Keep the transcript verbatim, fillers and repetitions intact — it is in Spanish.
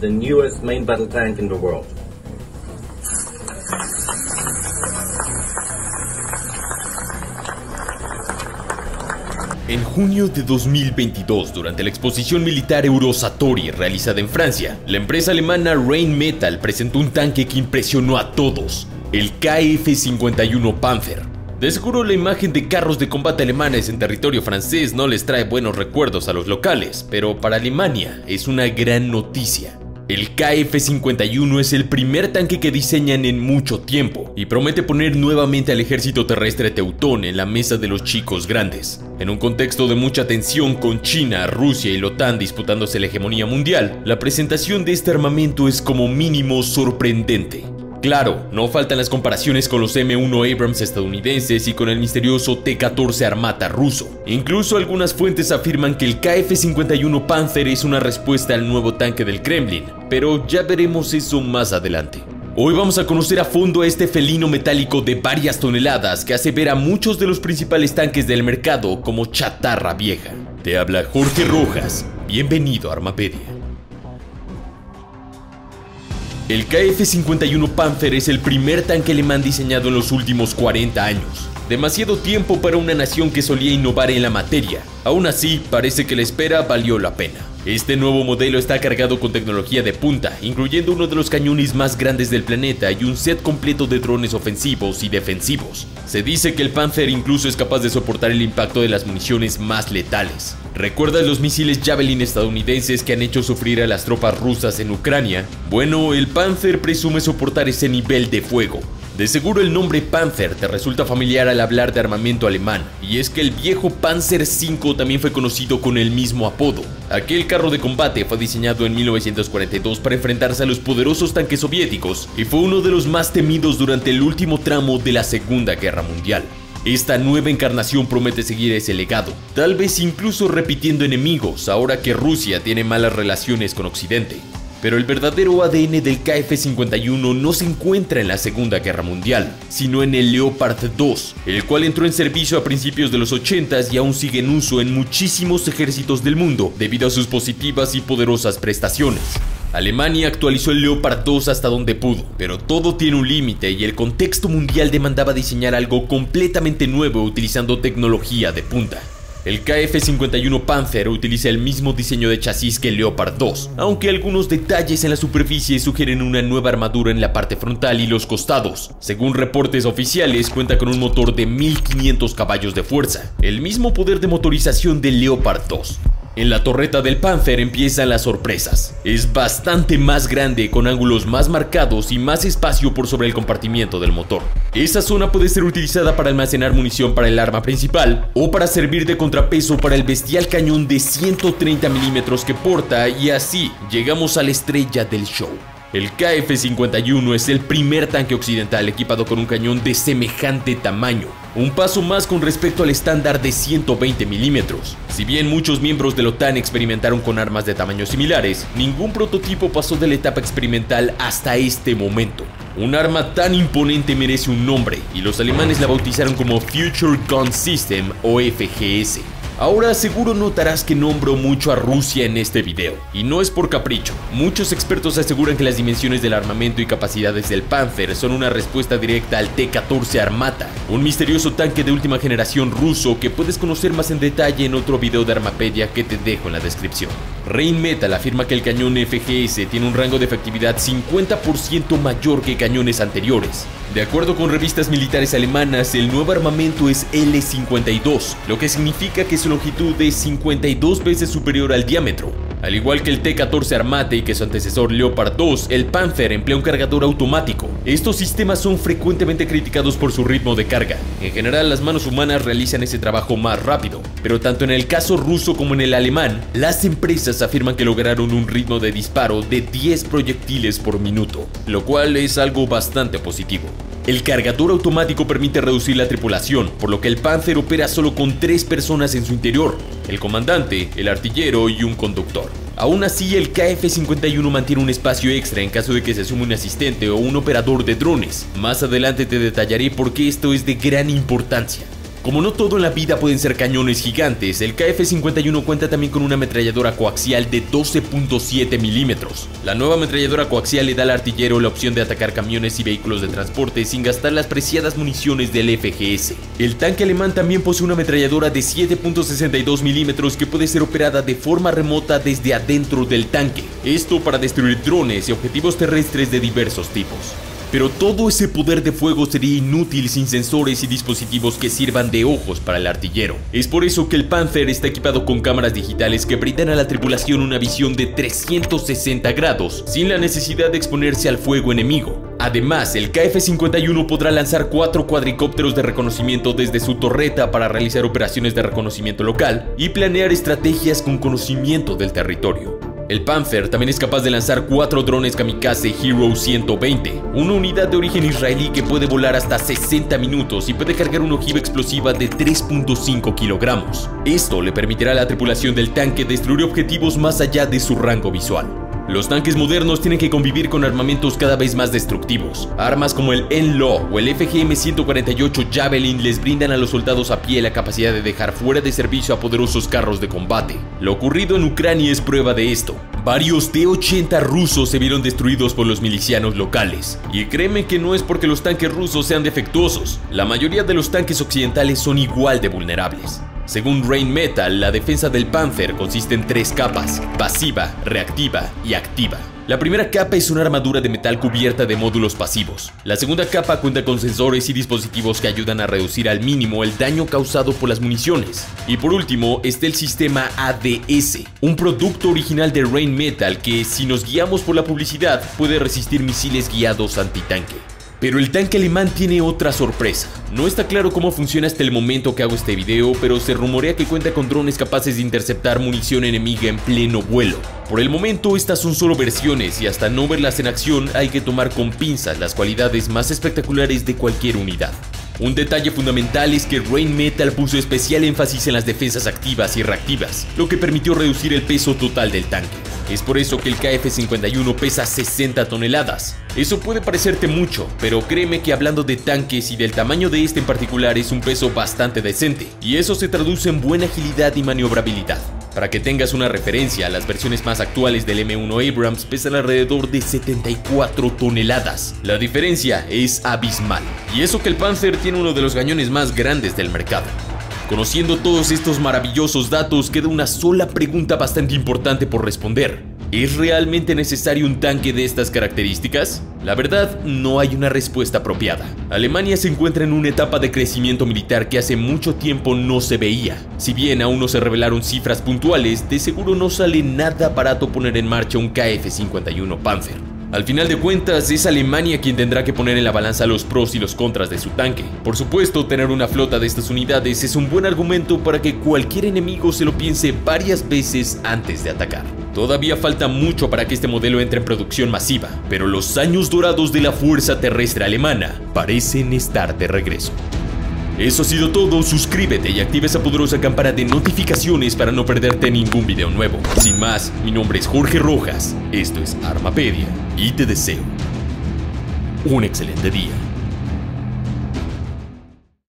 the newest main battle tank in the world. En junio de dos mil veintidós, durante la exposición militar Eurosatori realizada en Francia, la empresa alemana Rheinmetall presentó un tanque que impresionó a todos, el K F cincuenta y uno Panther. De seguro la imagen de carros de combate alemanes en territorio francés no les trae buenos recuerdos a los locales, pero para Alemania es una gran noticia. El K F cincuenta y uno es el primer tanque que diseñan en mucho tiempo y promete poner nuevamente al ejército terrestre teutón en la mesa de los chicos grandes. En un contexto de mucha tensión con China, Rusia y la OTAN disputándose la hegemonía mundial, la presentación de este armamento es como mínimo sorprendente. Claro, no faltan las comparaciones con los M uno Abrams estadounidenses y con el misterioso T catorce Armata ruso. Incluso algunas fuentes afirman que el K F cincuenta y uno Panther es una respuesta al nuevo tanque del Kremlin, pero ya veremos eso más adelante. Hoy vamos a conocer a fondo a este felino metálico de varias toneladas que hace ver a muchos de los principales tanques del mercado como chatarra vieja. Te habla Jorge Rojas, bienvenido a Armapedia. El K F cincuenta y uno Panther es el primer tanque alemán diseñado en los últimos cuarenta años. Demasiado tiempo para una nación que solía innovar en la materia. Aún así, parece que la espera valió la pena. Este nuevo modelo está cargado con tecnología de punta, incluyendo uno de los cañones más grandes del planeta y un set completo de drones ofensivos y defensivos. Se dice que el Panther incluso es capaz de soportar el impacto de las municiones más letales. ¿Recuerdas los misiles Javelin estadounidenses que han hecho sufrir a las tropas rusas en Ucrania? Bueno, el Panther presume soportar ese nivel de fuego. De seguro el nombre Panther te resulta familiar al hablar de armamento alemán, y es que el viejo Panzer cinco también fue conocido con el mismo apodo. Aquel carro de combate fue diseñado en mil novecientos cuarenta y dos para enfrentarse a los poderosos tanques soviéticos y fue uno de los más temidos durante el último tramo de la Segunda Guerra Mundial. Esta nueva encarnación promete seguir ese legado, tal vez incluso repitiendo enemigos ahora que Rusia tiene malas relaciones con Occidente. Pero el verdadero A D N del K F cincuenta y uno no se encuentra en la Segunda Guerra Mundial, sino en el Leopard dos, el cual entró en servicio a principios de los ochentas y aún sigue en uso en muchísimos ejércitos del mundo debido a sus positivas y poderosas prestaciones. Alemania actualizó el Leopard dos hasta donde pudo, pero todo tiene un límite y el contexto mundial demandaba diseñar algo completamente nuevo utilizando tecnología de punta. El K F cincuenta y uno Panther utiliza el mismo diseño de chasis que el Leopard dos, aunque algunos detalles en la superficie sugieren una nueva armadura en la parte frontal y los costados. Según reportes oficiales, cuenta con un motor de mil quinientos caballos de fuerza, el mismo poder de motorización del Leopard dos. En la torreta del Panther empiezan las sorpresas. Es bastante más grande, con ángulos más marcados y más espacio por sobre el compartimiento del motor. Esa zona puede ser utilizada para almacenar munición para el arma principal o para servir de contrapeso para el bestial cañón de ciento treinta milímetros que porta, y así llegamos a la estrella del show. El K F cincuenta y uno es el primer tanque occidental equipado con un cañón de semejante tamaño, un paso más con respecto al estándar de ciento veinte milímetros. Si bien muchos miembros de la OTAN experimentaron con armas de tamaños similares, ningún prototipo pasó de la etapa experimental hasta este momento. Un arma tan imponente merece un nombre, y los alemanes la bautizaron como Future Gun System o F G S. Ahora seguro notarás que nombro mucho a Rusia en este video, y no es por capricho. Muchos expertos aseguran que las dimensiones del armamento y capacidades del Panther son una respuesta directa al T catorce Armata, un misterioso tanque de última generación ruso que puedes conocer más en detalle en otro video de Armapedia que te dejo en la descripción. Rheinmetall afirma que el cañón F G S tiene un rango de efectividad cincuenta por ciento mayor que cañones anteriores. De acuerdo con revistas militares alemanas, el nuevo armamento es L cincuenta y dos, lo que significa que su longitud es cincuenta y dos veces superior al diámetro. Al igual que el T catorce Armata y que su antecesor Leopard dos, el Panther emplea un cargador automático. Estos sistemas son frecuentemente criticados por su ritmo de carga. En general, las manos humanas realizan ese trabajo más rápido, pero tanto en el caso ruso como en el alemán, las empresas afirman que lograron un ritmo de disparo de diez proyectiles por minuto, lo cual es algo bastante positivo. El cargador automático permite reducir la tripulación, por lo que el Panther opera solo con tres personas en su interior: el comandante, el artillero y un conductor. Aún así, el K F cincuenta y uno mantiene un espacio extra en caso de que se sume un asistente o un operador de drones. Más adelante te detallaré por qué esto es de gran importancia. Como no todo en la vida pueden ser cañones gigantes, el K F cincuenta y uno cuenta también con una ametralladora coaxial de doce punto siete milímetros. La nueva ametralladora coaxial le da al artillero la opción de atacar camiones y vehículos de transporte sin gastar las preciadas municiones del F G S. El tanque alemán también posee una ametralladora de siete punto sesenta y dos milímetros que puede ser operada de forma remota desde adentro del tanque. Esto para destruir drones y objetivos terrestres de diversos tipos. Pero todo ese poder de fuego sería inútil sin sensores y dispositivos que sirvan de ojos para el artillero. Es por eso que el Panther está equipado con cámaras digitales que brindan a la tripulación una visión de trescientos sesenta grados, sin la necesidad de exponerse al fuego enemigo. Además, el K F cincuenta y uno podrá lanzar cuatro cuadricópteros de reconocimiento desde su torreta para realizar operaciones de reconocimiento local y planear estrategias con conocimiento del territorio. El Panther también es capaz de lanzar cuatro drones kamikaze Hero ciento veinte, una unidad de origen israelí que puede volar hasta sesenta minutos y puede cargar una ojiva explosiva de tres punto cinco kilogramos. Esto le permitirá a la tripulación del tanque destruir objetivos más allá de su rango visual. Los tanques modernos tienen que convivir con armamentos cada vez más destructivos. Armas como el N L A W o el F G M ciento cuarenta y ocho Javelin les brindan a los soldados a pie la capacidad de dejar fuera de servicio a poderosos carros de combate. Lo ocurrido en Ucrania es prueba de esto. Varios T ochenta rusos se vieron destruidos por los milicianos locales. Y créeme que no es porque los tanques rusos sean defectuosos. La mayoría de los tanques occidentales son igual de vulnerables. Según Rheinmetall, la defensa del Panther consiste en tres capas: pasiva, reactiva y activa. La primera capa es una armadura de metal cubierta de módulos pasivos. La segunda capa cuenta con sensores y dispositivos que ayudan a reducir al mínimo el daño causado por las municiones. Y por último está el sistema A D S, un producto original de Rheinmetall que, si nos guiamos por la publicidad, puede resistir misiles guiados antitanque. Pero el tanque alemán tiene otra sorpresa. No está claro cómo funciona hasta el momento que hago este video, pero se rumorea que cuenta con drones capaces de interceptar munición enemiga en pleno vuelo. Por el momento estas son solo versiones y hasta no verlas en acción hay que tomar con pinzas las cualidades más espectaculares de cualquier unidad. Un detalle fundamental es que Rheinmetall puso especial énfasis en las defensas activas y reactivas, lo que permitió reducir el peso total del tanque. Es por eso que el K F cincuenta y uno pesa sesenta toneladas. Eso puede parecerte mucho, pero créeme que hablando de tanques y del tamaño de este en particular es un peso bastante decente, y eso se traduce en buena agilidad y maniobrabilidad. Para que tengas una referencia, las versiones más actuales del M uno Abrams pesan alrededor de setenta y cuatro toneladas. La diferencia es abismal, y eso que el Panther tiene uno de los cañones más grandes del mercado. Conociendo todos estos maravillosos datos, queda una sola pregunta bastante importante por responder. ¿Es realmente necesario un tanque de estas características? La verdad, no hay una respuesta apropiada. Alemania se encuentra en una etapa de crecimiento militar que hace mucho tiempo no se veía. Si bien aún no se revelaron cifras puntuales, de seguro no sale nada barato poner en marcha un K F cincuenta y uno Panther. Al final de cuentas, es Alemania quien tendrá que poner en la balanza los pros y los contras de su tanque. Por supuesto, tener una flota de estas unidades es un buen argumento para que cualquier enemigo se lo piense varias veces antes de atacar. Todavía falta mucho para que este modelo entre en producción masiva, pero los años dorados de la fuerza terrestre alemana parecen estar de regreso. Eso ha sido todo, suscríbete y activa esa poderosa campana de notificaciones para no perderte ningún video nuevo. Sin más, mi nombre es Jorge Rojas, esto es Armapedia y te deseo un excelente día.